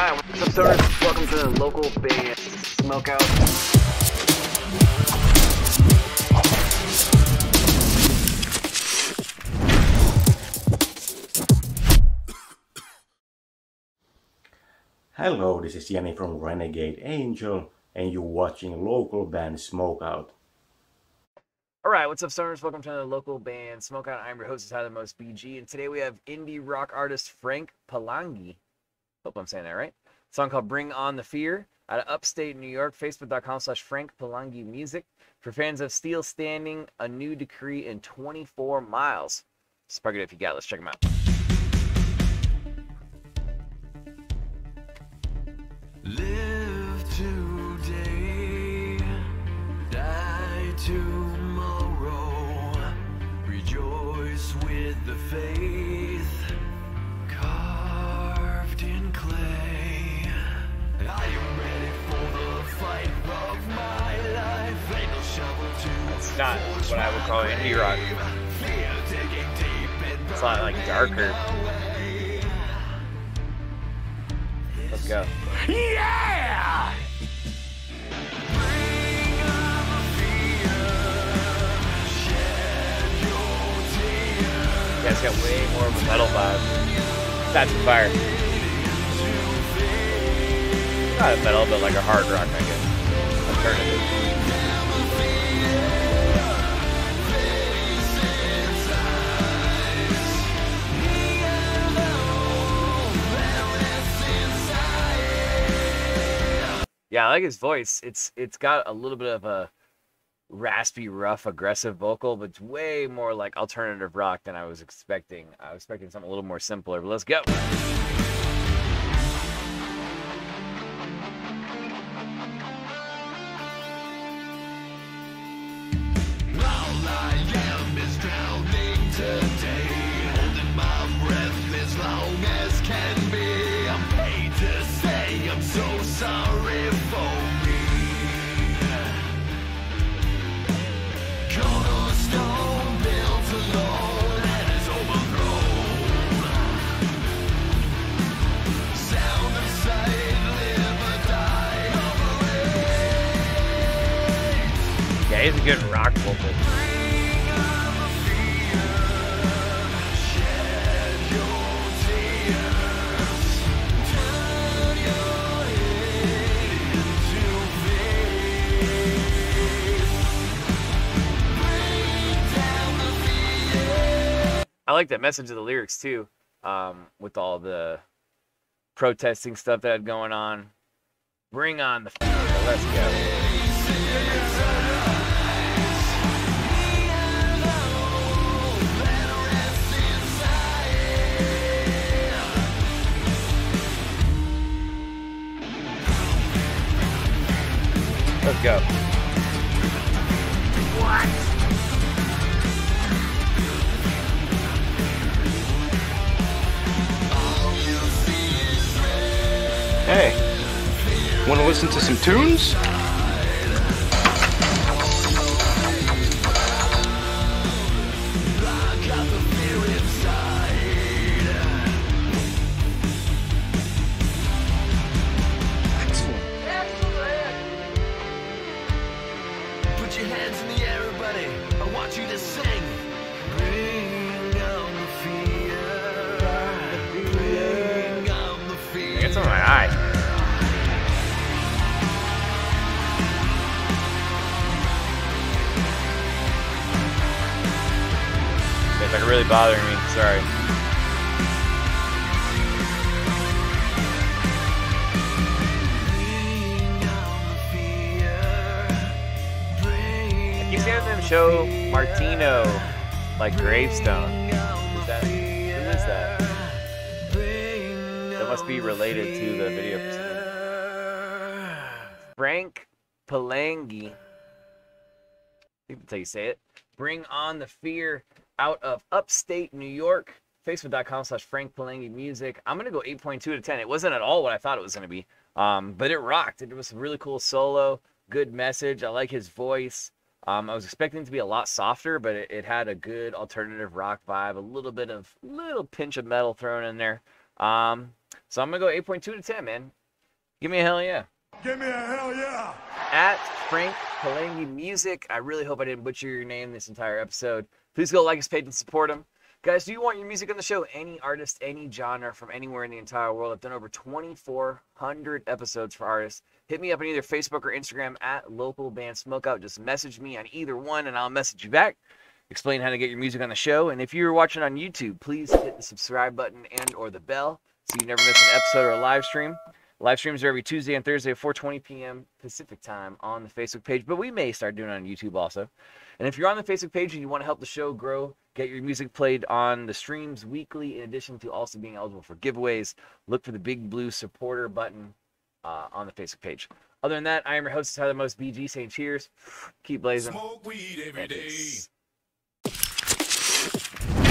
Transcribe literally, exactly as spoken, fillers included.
Hi, what's up, sirs? Welcome to the Local Band Smokeout. Hello, this is Yanni from Renegade Angel, and you're watching Local Band Smokeout. Alright, what's up, stoners? Welcome to the Local Band Smokeout. I'm your host, Tyler Most B G, and today we have indie rock artist Frank Palangi. Hope I'm saying that right. A song called Bring on the Fear out of upstate New York, facebook.com slash Frank Palangi Music. For fans of Steel Standing, a new decree in twenty-four miles. Spark it if you got it. Let's check them out. Live today, die tomorrow, rejoice with the faith carved in clay. I am ready for the fight of my life. Ain't no shovel to That's not what I would call indie rock. It's a lot like darker. Let's go. Yeah! Yeah, it's got way more of a metal vibe. That's fire. Not a metal, but like a hard rock, I guess. Alternative. Yeah, I like his voice. It's it's got a little bit of a raspy, rough, aggressive vocal, but it's way more like alternative rock than I was expecting. I was expecting something a little more simpler, but let's go. He's a good rock vocal. I like that message of the lyrics too, um, with all the protesting stuff that had going on. Bring on the fear. Let's go. Let's go. What? Hey, want to listen to some tunes? It's like really bothering me, sorry. I keep seeing them show Martino, like Gravestone. Who's that? Who is that? That must be related to the video for some reason. Frank Palangi. I think that's how you say it. Bring on the Fear, out of upstate New York, facebook.com slash Frank Palangi Music. I'm gonna go eight point two to ten. It wasn't at all what I thought it was gonna be, um, but it rocked. It was a really cool solo, good message. I like his voice. Um, I was expecting it to be a lot softer, but it, it had a good alternative rock vibe, a little bit of little pinch of metal thrown in there. Um, So I'm going to go eight point two to ten, man. Give me a hell yeah. Give me a hell yeah. At Frank Palangi Music. I really hope I didn't butcher your name this entire episode. Please go like his page and support him. Guys, do you want your music on the show? Any artist, any genre from anywhere in the entire world. I've done over twenty-four hundred episodes for artists. Hit me up on either Facebook or Instagram at Local Band Smokeout. Just message me on either one and I'll message you back. Explain how to get your music on the show. And if you're watching on YouTube, please hit the subscribe button and or the bell so you never miss an episode or a live stream. Live streams are every Tuesday and Thursday at four twenty p m Pacific time on the Facebook page, but we may start doing it on YouTube also. And if you're on the Facebook page and you want to help the show grow, get your music played on the streams weekly in addition to also being eligible for giveaways, look for the big blue supporter button uh, on the Facebook page. Other than that, I am your host, Tyler Most B G, saying cheers. Keep blazing. Smoke weed every day.